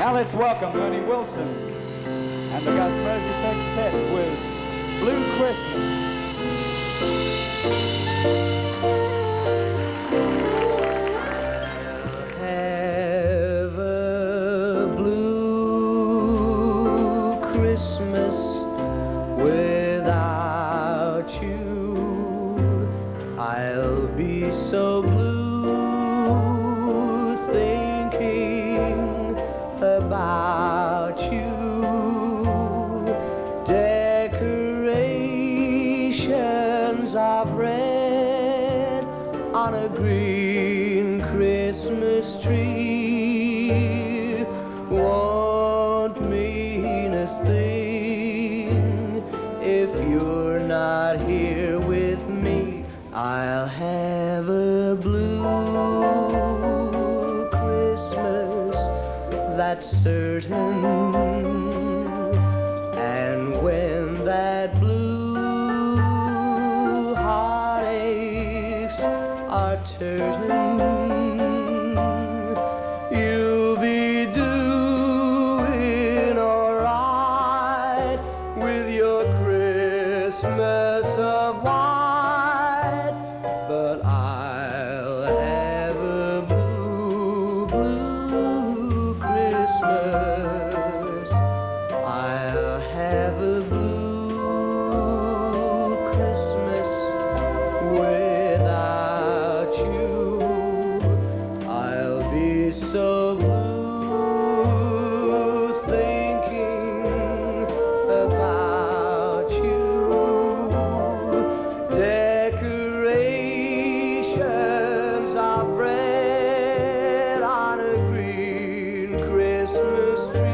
Now let's welcome Ernie Wilson and the Gus Mersey Sextet with Blue Christmas. Have a blue Christmas without you. I'll be so blue thinking about you. Decorations of red on a green Christmas tree won't mean a thing if you're not here with me. I'll have a blue Christmas, that's certain. And when that blue heartaches are turning, you'll be doing all right with your Christmas of white. But I'll have a blue, blue Christmas. I'll have a blue Christmas without you. I'll be so blue thinking about you. Decorations are red on a green Christmas tree.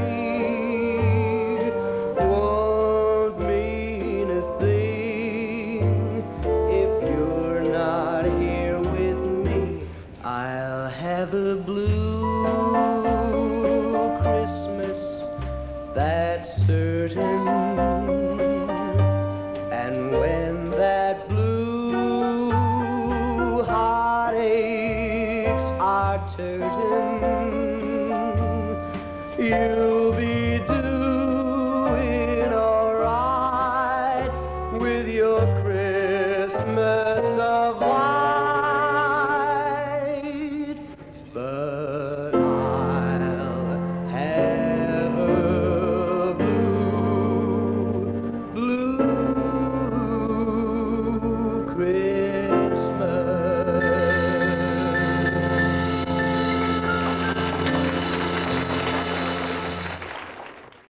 Have a blue Christmas, that's certain. And when that blue heartaches are turning, you'll be doing